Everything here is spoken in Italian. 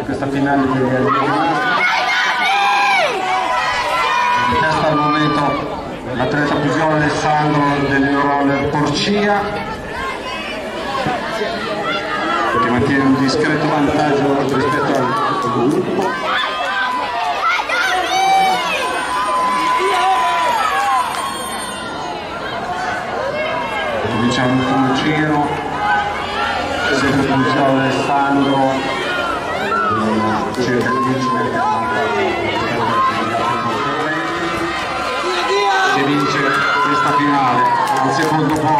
di questa finale di in testa al momento l'atleta più giovane Alessandro dell'Euroller Porcia, che mantiene un discreto vantaggio rispetto al gruppo. Cominciamo il primo giro, sempre con il giro Alessandro, circa 10 metri, che vince questa finale, al secondo posto.